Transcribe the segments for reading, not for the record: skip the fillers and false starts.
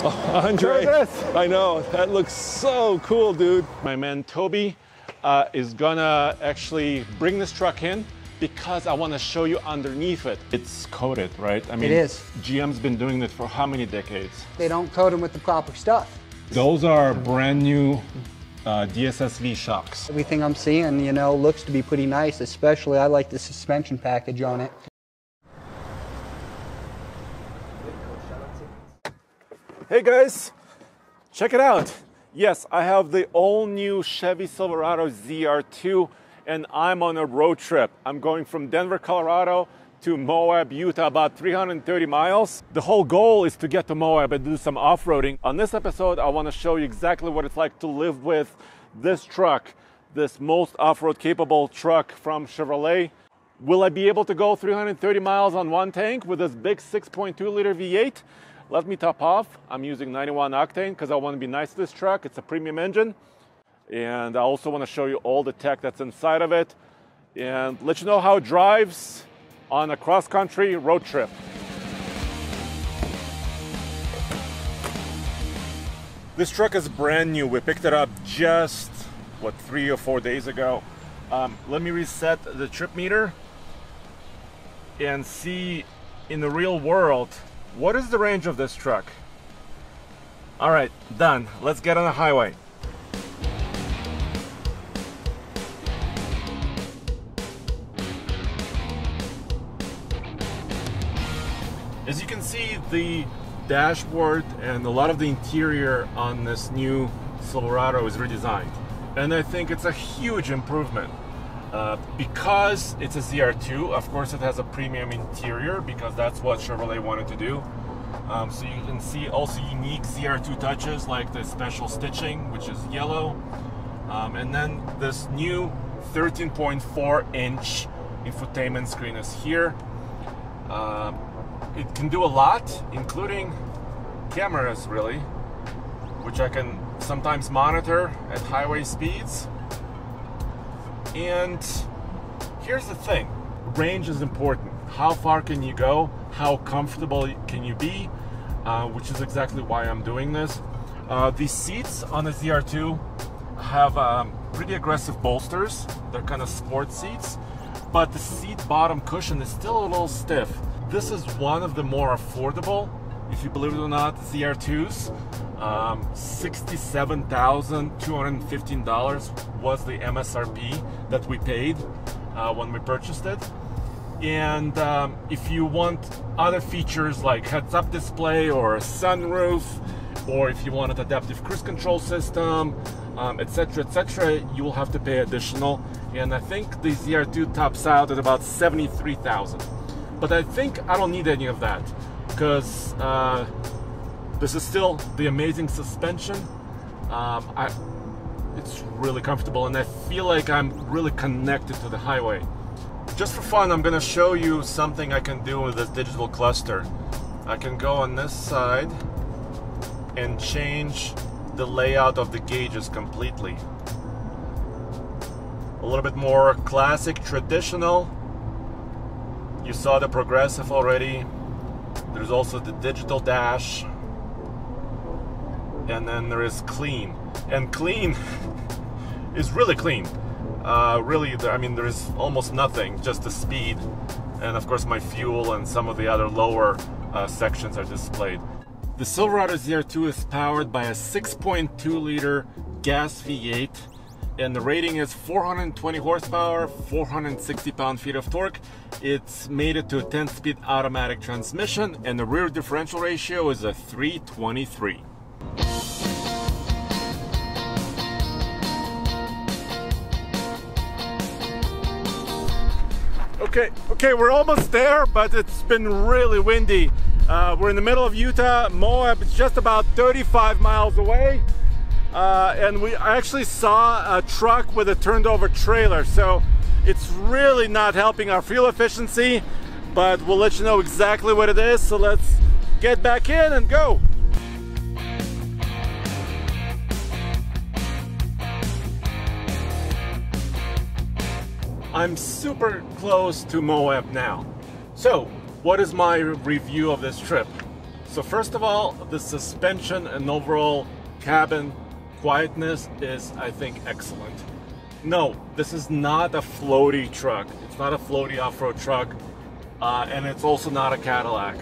Oh, Andre, I know, that looks so cool, dude. My man Toby is gonna actually bring this truck in because I want to show you underneath it. It's coated, right? I mean, it is. GM's been doing this for how many decades? They don't coat them with the proper stuff. Those are brand new DSSV shocks. Everything I'm seeing, you know, looks to be pretty nice, especially I like the suspension package on it. Hey guys, check it out. Yes, I have the all-new Chevy Silverado ZR2 and I'm on a road trip. I'm going from Denver, Colorado to Moab, Utah, about 330 miles. The whole goal is to get to Moab and do some off-roading. On this episode, I want to show you exactly what it's like to live with this truck, this most off-road capable truck from Chevrolet. Will I be able to go 330 miles on one tank with this big 6.2 liter V8? Let me top off. I'm using 91 octane because I want to be nice to this truck. It's a premium engine. And I also want to show you all the tech that's inside of it and let you know how it drives on a cross-country road trip. This truck is brand new. We picked it up just, what, 3 or 4 days ago. Let me reset the trip meter and see in the real world what is the range of this truck? All right, done. Let's get on the highway. As you can see, the dashboard and a lot of the interior on this new Silverado is redesigned. And I think it's a huge improvement. Because it's a ZR2, of course it has a premium interior because that's what Chevrolet wanted to do. So you can see also unique ZR2 touches like the special stitching, which is yellow. And then this new 13.4-inch infotainment screen is here. It can do a lot, including cameras really, which I can sometimes monitor at highway speeds. And here's the thing, range is important. How far can you go? How comfortable can you be? Which is exactly why I'm doing this. The seats on the ZR2 have pretty aggressive bolsters. They're kind of sport seats, but the seat bottom cushion is still a little stiff. This is one of the more affordable, if you believe it or not, ZR2s. $67,215 was the MSRP that we paid when we purchased it. And if you want other features like heads-up display or a sunroof, or if you want an adaptive cruise control system, etc., you will have to pay additional. And I think the ZR2 tops out at about $73,000. But I think I don't need any of that because this is still the amazing suspension. It's really comfortable and I feel like I'm really connected to the highway. Just for fun, I'm gonna show you something I can do with this digital cluster. I can go on this side and change the layout of the gauges completely. A little bit more classic, traditional. You saw the progressive already. There's also the digital dash. And then there is clean, and clean is really clean. Really, I mean, there is almost nothing, just the speed. And of course my fuel and some of the other lower sections are displayed. The Silverado ZR2 is powered by a 6.2 liter gas V8 and the rating is 420 horsepower, 460 pound-feet of torque. It's made it to a 10-speed automatic transmission and the rear differential ratio is a 323. Okay, we're almost there, but it's been really windy. We're in the middle of Utah. Moab is just about 35 miles away. And we actually saw a truck with a turned over trailer. So it's really not helping our fuel efficiency, but we'll let you know exactly what it is. So let's get back in and go. I'm super close to Moab now. So, what is my review of this trip? So first of all, the suspension and overall cabin quietness is, I think, excellent. No, this is not a floaty truck. It's not a floaty off-road truck, and it's also not a Cadillac.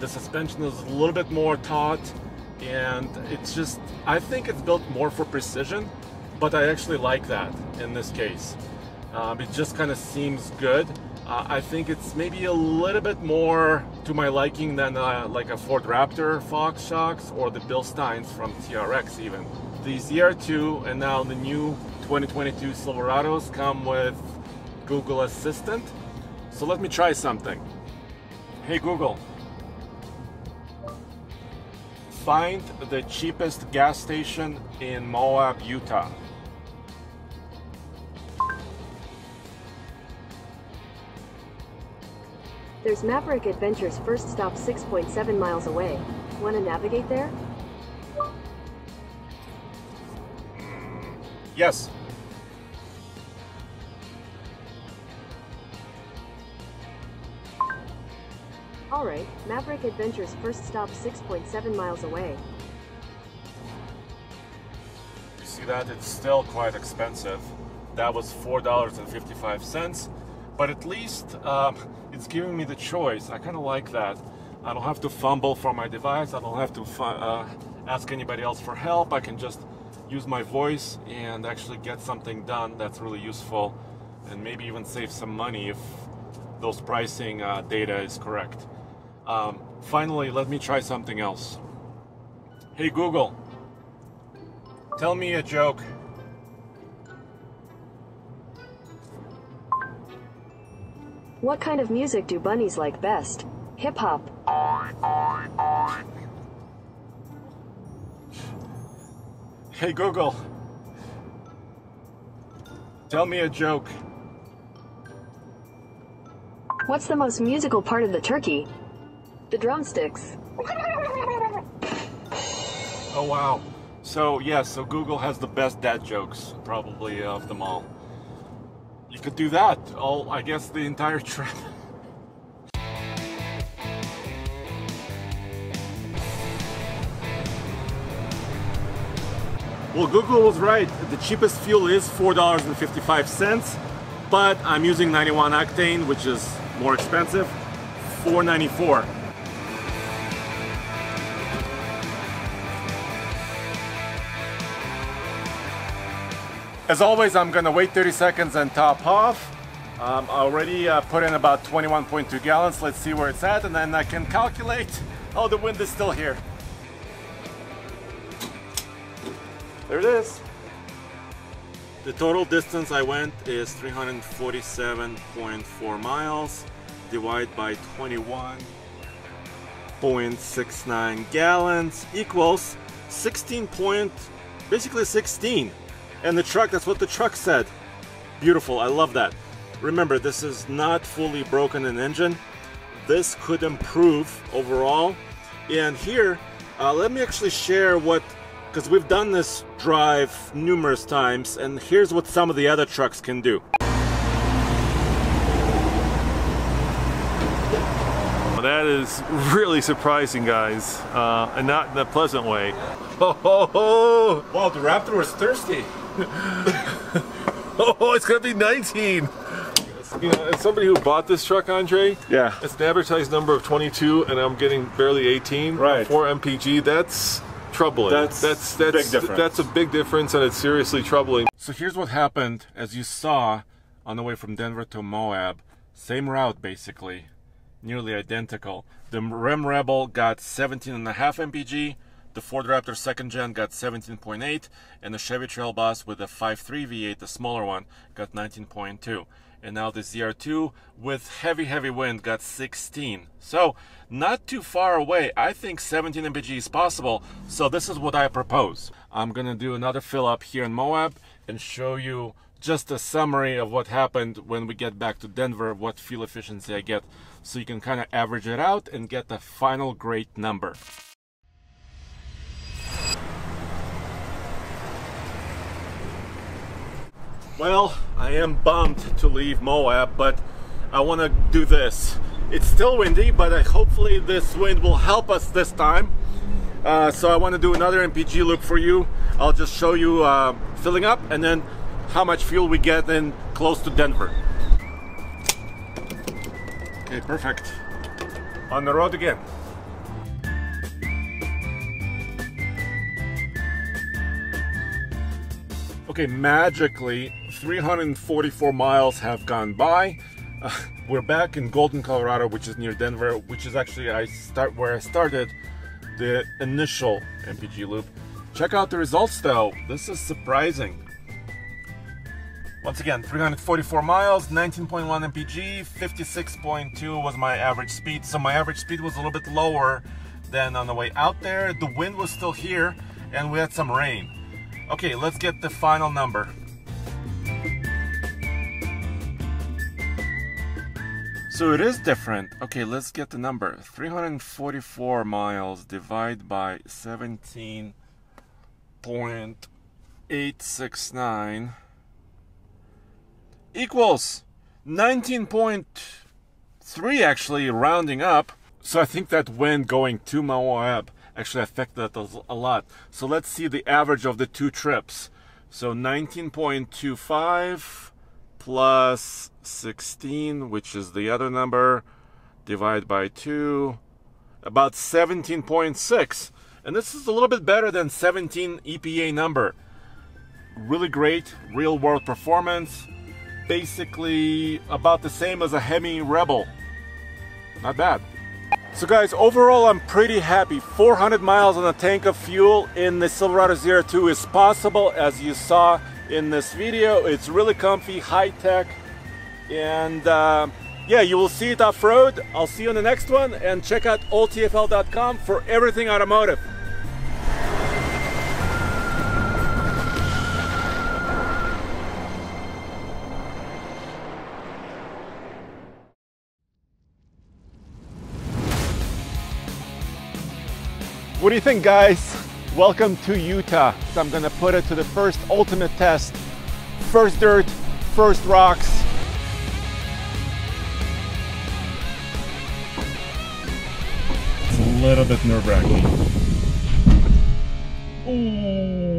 The suspension is a little bit more taut, and it's just, I think it's built more for precision, but I actually like that in this case. It just kind of seems good. I think it's maybe a little bit more to my liking than like a Ford Raptor Fox shocks or the Bilsteins from TRX even. The ZR2 and now the new 2022 Silverados come with Google Assistant. So let me try something. Hey Google, find the cheapest gas station in Moab, Utah. There's Maverick Adventures first stop 6.7 miles away. Want to navigate there? Yes. Alright, Maverick Adventures first stop 6.7 miles away. You see that? It's still quite expensive. That was $4.55. But at least it's giving me the choice. I kind of like that. I don't have to fumble for my device. I don't have to ask anybody else for help. I can just use my voice and actually get something done that's really useful, and maybe even save some money if those pricing data is correct. Finally, let me try something else. Hey Google, tell me a joke. What kind of music do bunnies like best? Hip-hop. Hey Google, tell me a joke. What's the most musical part of the turkey? The drumsticks. Oh wow. So yeah, so Google has the best dad jokes probably of them all. You could do that all, I guess, the entire trip. Well, Google was right. The cheapest fuel is $4.55, but I'm using 91 octane, which is more expensive, $4.94. As always, I'm gonna wait 30 seconds and top off. I already put in about 21.2 gallons. Let's see where it's at, and then I can calculate. Oh, the wind is still here. There it is. The total distance I went is 347.4 miles, divided by 21.69 gallons equals 16. And the truck, that's what the truck said. Beautiful, I love that. Remember, this is not fully broken in engine. This could improve overall. And here, let me actually share what, because we've done this drive numerous times, and here's what some of the other trucks can do. Well, that is really surprising, guys, and not in a pleasant way. Oh, wow, the Raptor was thirsty. Oh, it's gonna be 19. You know, as somebody who bought this truck, Andre, yeah, it's an advertised number of 22, and I'm getting barely 18. Right. 4 MPG. That's troubling. That's big difference. That's a big difference, and it's seriously troubling. So here's what happened, as you saw, on the way from Denver to Moab. Same route, basically, nearly identical. The Ram Rebel got 17.5 MPG. The Ford Raptor 2nd Gen got 17.8, and the Chevy Trail Boss with a 5.3 V8, the smaller one, got 19.2. And now the ZR2 with heavy wind got 16. So not too far away. I think 17 MPG is possible, so this is what I propose. I'm gonna do another fill up here in Moab and show you just a summary of what happened when we get back to Denver, what fuel efficiency I get, so you can kind of average it out and get the final great number. Well, I am bummed to leave Moab, but I want to do this. It's still windy, but hopefully this wind will help us this time. So I want to do another MPG loop for you. I'll just show you filling up and then how much fuel we get in close to Denver. Okay, perfect. On the road again. Okay, magically 344 miles have gone by. We're back in Golden, Colorado, which is near Denver, which is actually where I started the initial MPG loop. Check out the results though, this is surprising. Once again, 344 miles, 19.1 MPG, 56.2 was my average speed. So my average speed was a little bit lower than on the way out there. The wind was still here and we had some rain. Okay, let's get the final number. So it is different. Okay, let's get the number. 344 miles divided by 17.869. Equals 19.3, actually rounding up. So I think that wind going to Moab actually affected that a lot. So let's see the average of the two trips. So 19.25 plus 16, which is the other number, divided by 2, about 17.6. And this is a little bit better than 17 EPA number. Really great real world performance. Basically about the same as a Hemi Rebel. Not bad. So guys, overall I'm pretty happy. 400 miles on a tank of fuel in the Silverado ZR2 is possible, as you saw in this video. It's really comfy, high-tech, and yeah, you will see it off-road. I'll see you on the next one, and check out altfl.com for everything automotive. What do you think, guys? Welcome to Utah. So I'm gonna put it to the first ultimate test. First dirt, first rocks. It's a little bit nerve-wracking. Ooh.